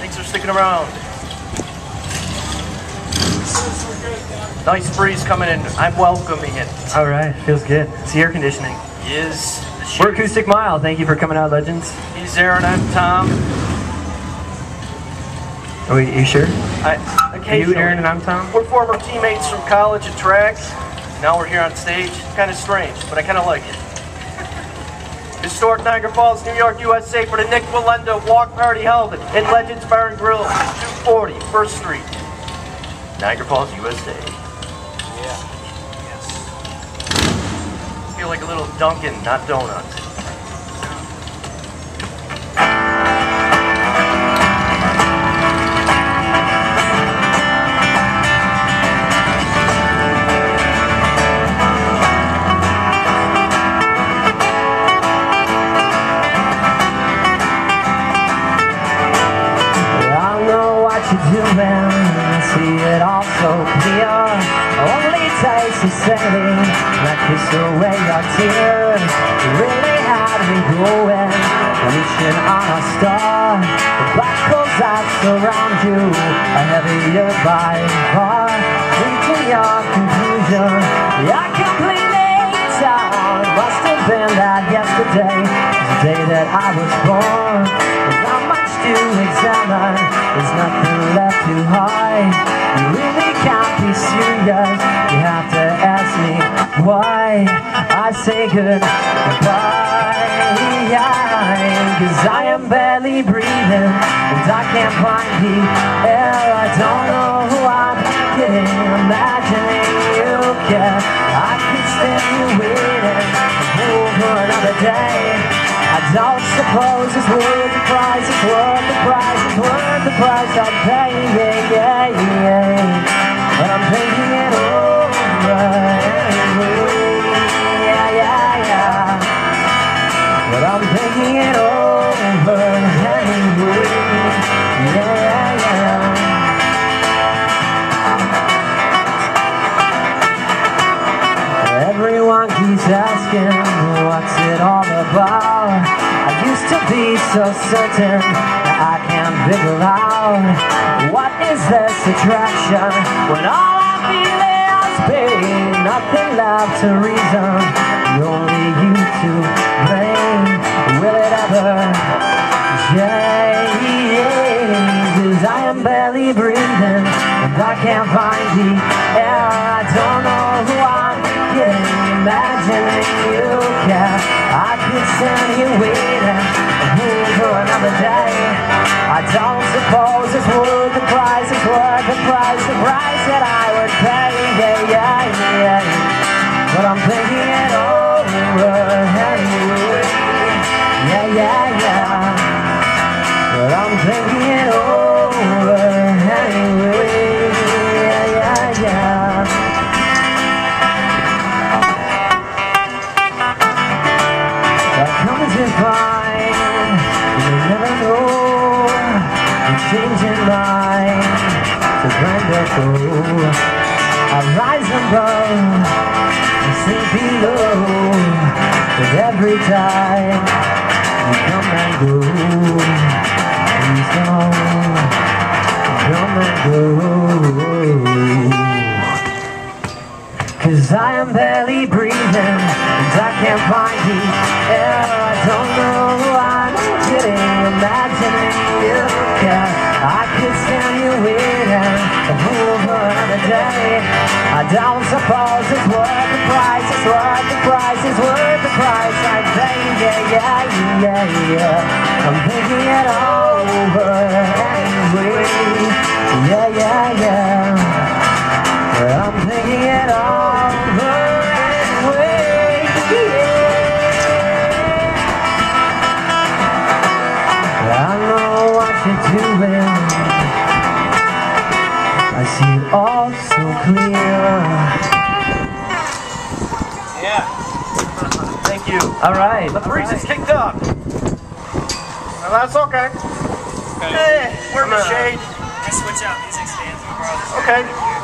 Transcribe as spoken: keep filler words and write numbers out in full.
Thanks for sticking around. Nice breeze coming in. I'm welcoming it. All right, feels good. It's the air conditioning. Yes. We're Acoustic Mile. Thank you for coming out, legends. He's Aaron. I'm Tom. Are you sure? I, Are you Aaron and I'm Tom? We're former teammates from college at Trax. Now we're here on stage. Kind of strange, but I kind of like it. Historic Niagara Falls, New York, U S A for the Nik Wallenda Walk Party held at Legends Bar and Grill, two forty First Street, Niagara Falls, U S A. Yeah. Yes. I feel like a little Duncan, not donuts. I see it all so clear. Only taste is saving, I kiss away your tears. You really had me going, reaching on a star. The buckles that surround you are heavier by far. Reaching your conclusion, you're completely tired. Must have been that yesterday, the day that I was born. There's not much to examine, there's nothing left to hide. You really can't be serious, you have to ask me why. I say goodbye, cause I am barely breathing and I can't find the air. I don't know who I'm kidding, imagining you care. I could stand you waiting for another day. I don't suppose it's worth the price, it's worth the price, it's worth the price I'm paying, yeah, yeah, yeah. But I'm paying it over anyway, yeah, yeah, yeah. But I'm paying it over anyway, yeah, yeah. Everyone keeps asking, what's it all about? I used to be so certain that I can't figure out. What is this attraction when all I feel is pain? Nothing left to reason, only you to blame. Will it ever change? I am barely breathing and I can't find the air. I don't know who I'm getting, imagining you care. I could stand you waiting for another day. I don't suppose it's worth the price, it's worth the price, the price that I would pay, yeah, yeah, yeah. But I'm thinking it over anyway, yeah, yeah, yeah. But I'm thinking it over anyway, yeah, yeah, yeah. Divine, you never know, you're changing mine, it's wonderful. I rise above, I sleep below, but every time you come and go, please don't come and go. Cause I am barely breathing and I can't find the air. I don't know who I'm kidding, imagining you care. I could stand you waiting over another day. I don't suppose it's worth the price, it's worth the price, it's worth the price I'm paying, yeah, yeah, yeah, yeah. I'm thinking it over anyway, yeah, yeah, yeah. I'm thinking it over anyway, yeah. I know what you're doing, I see it all so clear. Yeah. Thank you. Alright. The breeze is kicked up. Well, that's okay. Okay. Hey, we're in the shade. Just switch out music stands, bro. Okay.